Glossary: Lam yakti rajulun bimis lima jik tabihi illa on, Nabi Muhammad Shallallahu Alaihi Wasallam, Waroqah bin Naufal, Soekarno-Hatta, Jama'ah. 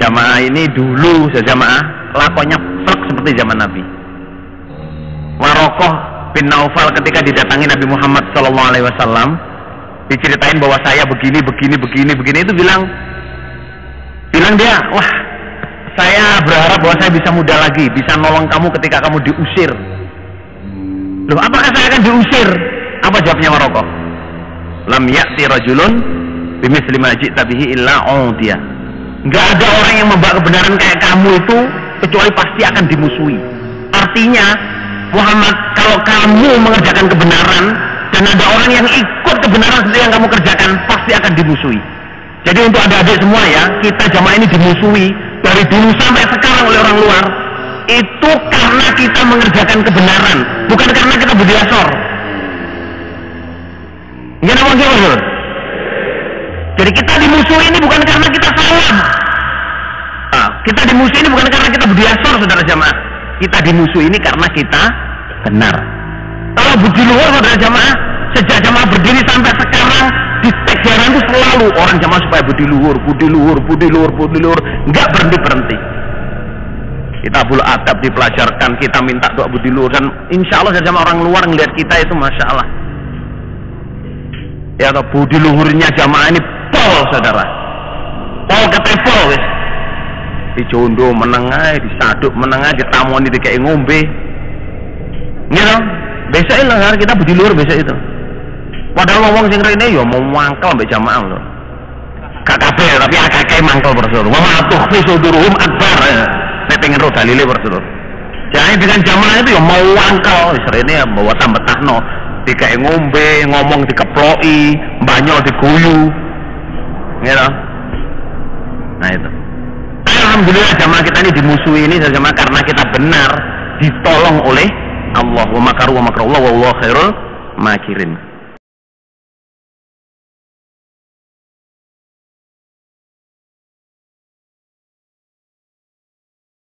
Jamaah ini dulu sejamaah lakonnya flek seperti zaman Nabi. Waroqah bin Naufal ketika didatangi Nabi Muhammad Shallallahu Alaihi Wasallam, diceritain bahwa saya begini itu bilang dia, wah saya berharap bahwa saya bisa muda lagi, bisa nolong kamu ketika kamu diusir. Loh, apakah saya akan diusir? Apa jawabnya Waroqah? Lam yakti rajulun bimis lima jik tabihi illa on. Nggak ada orang yang membawa kebenaran kayak kamu itu kecuali pasti akan dimusuhi. Artinya Muhammad, kalau kamu mengerjakan kebenaran dan ada orang yang ikut kebenaran seperti yang kamu kerjakan, pasti akan dimusuhi. Jadi untuk adik-adik semua ya, kita jamaah ini dimusuhi dari dulu sampai sekarang oleh orang luar, itu karena kita mengerjakan kebenaran, bukan karena kita budi asor. Nggak ada wakil loh. Jadi kita dimusuhi ini bukan karena kita salah. Nah, kita dimusuhi ini bukan karena kita budi asor, saudara jamaah. Kita dimusuhi ini karena kita benar. Kalau budi luar, saudara jamaah, sejak jamaah berdiri sampai sekarang di tegaran itu selalu orang jamaah supaya budi luhur, nggak berhenti. Kita bulu adab dipelajarkan, kita minta doa budi luhur, dan insya Allah jamaah orang luar ngelihat kita itu masya Allah. Ya, budi luhurnya jamaah ini pol, saudara. Pol ketepol, wes. Di jondo menengah, di saduk menengah, di tamoni dikei ngombe. Nggih to? Besok lengar kita budi luhur besok itu. Padahal wong sing rene ya mau mangkel mbek jamaah lho. Gak kabeh tapi akeh mangkel persul. Wa matukhfi suduruhum akbar. Nek pengen ro dalile persul. Jadi dengan jamaah itu ya mau mangkel, wis rene bawa tambetahno, dikei ngombe, ngomong dikeploki, banyo diguyu. Nggih to? Nah itu. Alhamdulillah jamaah kita ini dimusuhi ini jamaah karena kita benar, ditolong oleh Allah. Wa makarulah wa wallahu khairul makirin.